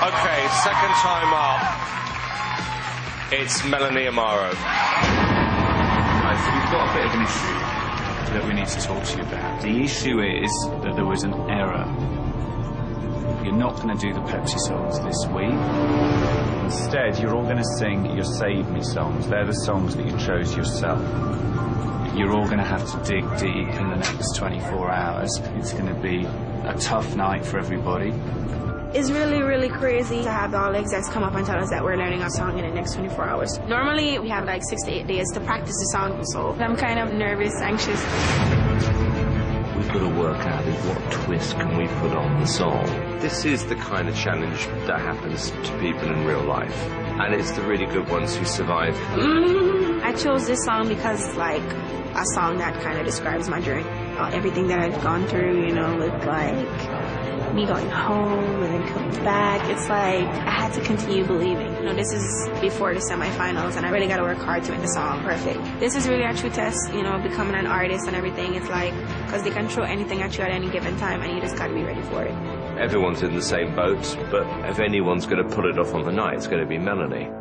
Okay, second time up, it's Melanie Amaro. So we've got a bit of an issue that we need to talk to you about. The issue is that there was an error. You're not going to do the Pepsi songs this week. Instead, you're all going to sing your Save Me songs. They're the songs that you chose yourself. You're all going to have to dig deep in the next 24 hours. It's going to be a tough night for everybody. It's really, really crazy to have all the execs come up and tell us that we're learning our song in the next 24 hours. Normally, we have like 6 to 8 days to practice the song, so I'm kind of nervous, anxious. We've got to work out what twist can we put on the song. This is the kind of challenge that happens to people in real life, and it's the really good ones who survive. I chose this song because it's like a song that kind of describes my journey. Everything that I've gone through, you know, with like me going home and then coming back. It's like I had to continue believing. You know, this is before the semifinals, and I really got to work hard to make the song perfect. This is really a true test, you know, becoming an artist and everything. It's like, because they can throw anything at you at any given time, and you just got to be ready for it. Everyone's in the same boat, but if anyone's going to pull it off on the night, it's going to be Melanie.